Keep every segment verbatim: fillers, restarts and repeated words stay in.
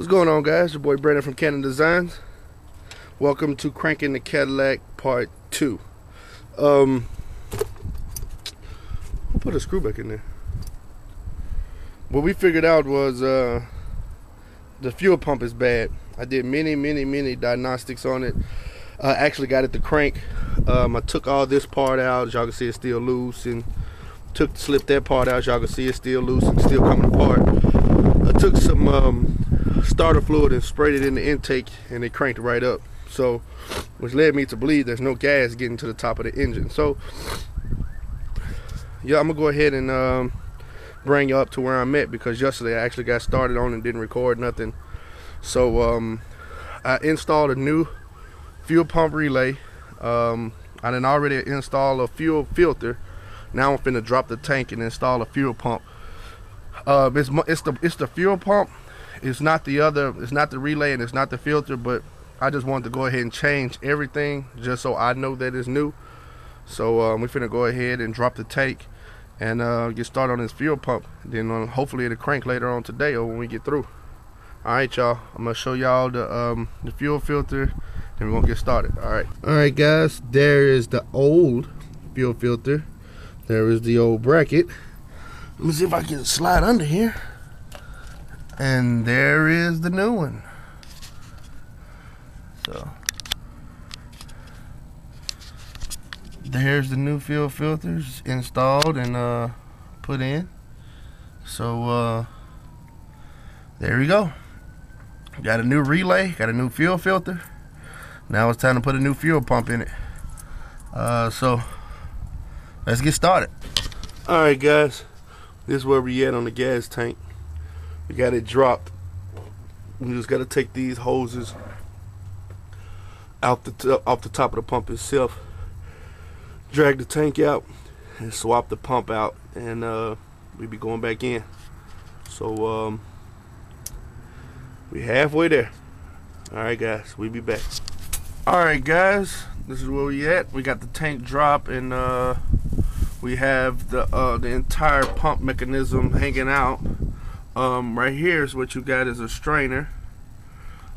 What's going on, guys? Your boy Brandon from Canon Designs. Welcome to Cranking the Cadillac Part two. Um, who put a screw back in there? What we figured out was uh, the fuel pump is bad. I did many, many, many diagnostics on it. I actually got it to crank. Um, I took all this part out. As y'all can see, it's still loose, and took slipped that part out. As y'all can see, it's still loose and still coming apart. I took some um, starter fluid and sprayed it in the intake, and it cranked right up. So, which led me to believe there's no gas getting to the top of the engine. So, yeah, I'm gonna go ahead and um, bring you up to where I'm at, because yesterday I actually got started on and didn't record nothing. So, um, I installed a new fuel pump relay. um, I done already installed a fuel filter. Now I'm finna drop the tank and install a fuel pump. uh, it's, it's, the, it's the fuel pump, it's not the other, it's not the relay, and it's not the filter, but I just wanted to go ahead and change everything just so I know that it's new. So um, we finna go ahead and drop the tank and uh, get started on this fuel pump, then uh, hopefully it'll crank later on today or when we get through. Alright, y'all, I'm gonna show y'all the, um, the fuel filter, and we're gonna get started. Alright. Alright, guys, there is the old fuel filter. There is the old bracket. Let me see if I can slide under here. And there is the new one. So there's the new fuel filters installed and uh, put in. So uh, there we go. Got a new relay, got a new fuel filter. Now it's time to put a new fuel pump in it. Uh, so, let's get started. Alright, guys. This is where we at on the gas tank. We got it dropped. We just got to take these hoses out the off the top of the pump itself. Drag the tank out and swap the pump out. And uh, we be going back in. So, um, we halfway there. Alright, guys. We be back. Alright, guys, this is where we at. We got the tank drop, and uh, we have the uh, the entire pump mechanism hanging out. Um, right here is what you got is a strainer.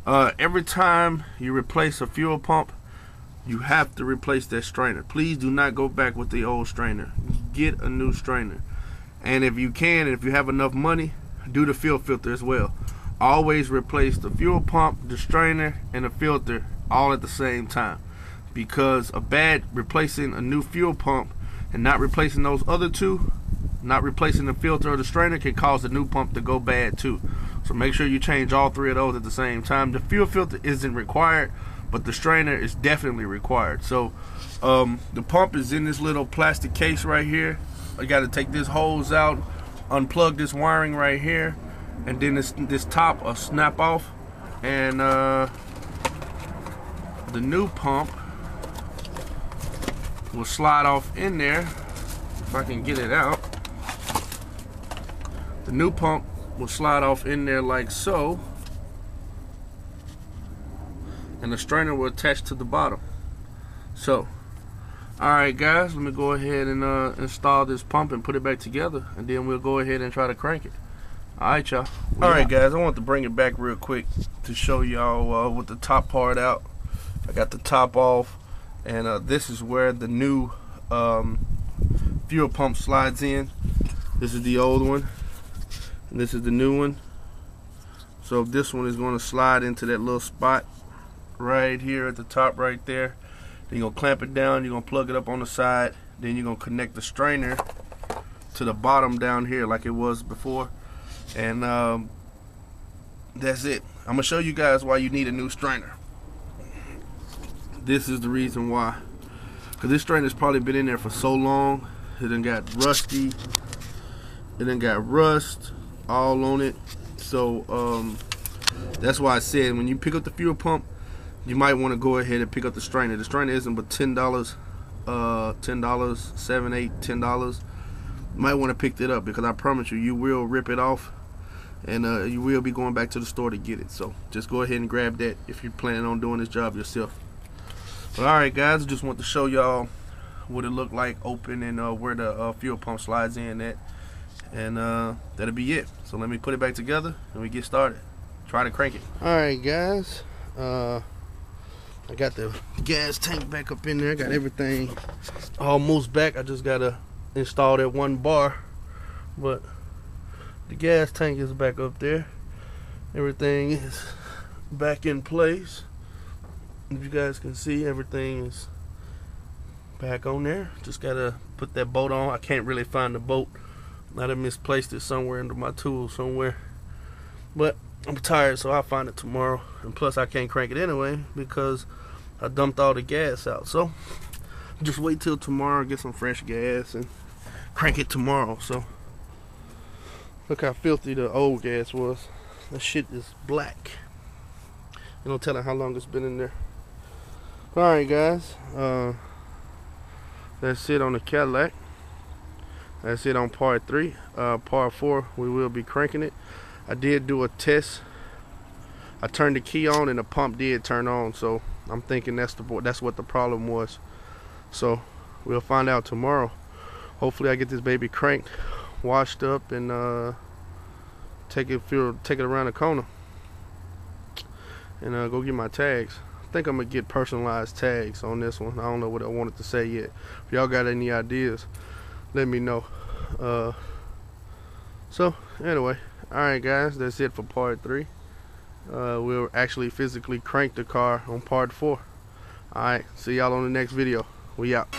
Uh, every time you replace a fuel pump, you have to replace that strainer. Please do not go back with the old strainer. Get a new strainer. And if you can, and if you have enough money, do the fuel filter as well. Always replace the fuel pump, the strainer, and the filter all at the same time, because a bad replacing a new fuel pump and not replacing those other two, not replacing the filter or the strainer, can cause the new pump to go bad too. So make sure you change all three of those at the same time. The fuel filter isn't required, but the strainer is definitely required. So um, the pump is in this little plastic case right here. I got to take this hose out, unplug this wiring right here, and then this this top will snap off, and uh, the new pump will slide off in there if I can get it out. The new pump will slide off in there like so, and the strainer will attach to the bottom. So, alright, guys, let me go ahead and uh, install this pump and put it back together, and then we'll go ahead and try to crank it. Alright, y'all. Alright, guys, I want to bring it back real quick to show y'all uh, with the top part out. I got the top off, and uh, this is where the new um, fuel pump slides in. This is the old one, and this is the new one. So this one is going to slide into that little spot right here at the top right there. Then you're going to clamp it down, you're going to plug it up on the side, then you're going to connect the strainer to the bottom down here like it was before, and um, that's it. I'm going to show you guys why you need a new strainer. This is the reason why, because this strainer has probably been in there for so long, it done got rusty, it done got rust all on it. So um, that's why I said when you pick up the fuel pump, you might want to go ahead and pick up the strainer. The strainer isn't but ten dollars, uh, ten dollars, seven, eight, ten dollars. You might want to pick it up, because I promise you, you will rip it off, and uh, you will be going back to the store to get it. So just go ahead and grab that if you're planning on doing this job yourself. But alright, guys, I just want to show y'all what it looked like open, and uh, where the uh, fuel pump slides in at, and uh, that'll be it. So let me put it back together and we get started. try to crank it. All right, guys. Uh, I got the gas tank back up in there. I got everything almost back. I just gotta install that one bar, but the gas tank is back up there. Everything is back in place. If you guys can see, everything is back on there. Just gotta put that bolt on. I can't really find the bolt. I done misplaced it somewhere under my tools somewhere, but I'm tired, so I'll find it tomorrow. And plus I can't crank it anyway because I dumped all the gas out, so just wait till tomorrow, get some fresh gas and crank it tomorrow. So look how filthy the old gas was. That shit is black. You don't tell how long it's been in there. Alright guys, uh, that's it on the Cadillac. That's it on part three. Uh, part four, we will be cranking it. I did do a test. I turned the key on and the pump did turn on, so I'm thinking that's the that's what the problem was. So we'll find out tomorrow. Hopefully I get this baby cranked, washed up, and uh, take it take it around the corner and uh, go get my tags. I think I'm gonna get personalized tags on this one. I don't know what I wanted to say yet. If y'all got any ideas, let me know. Uh, so anyway, alright guys, that's it for part three. Uh, we'll actually physically crank the car on part four. Alright, see y'all on the next video. We out.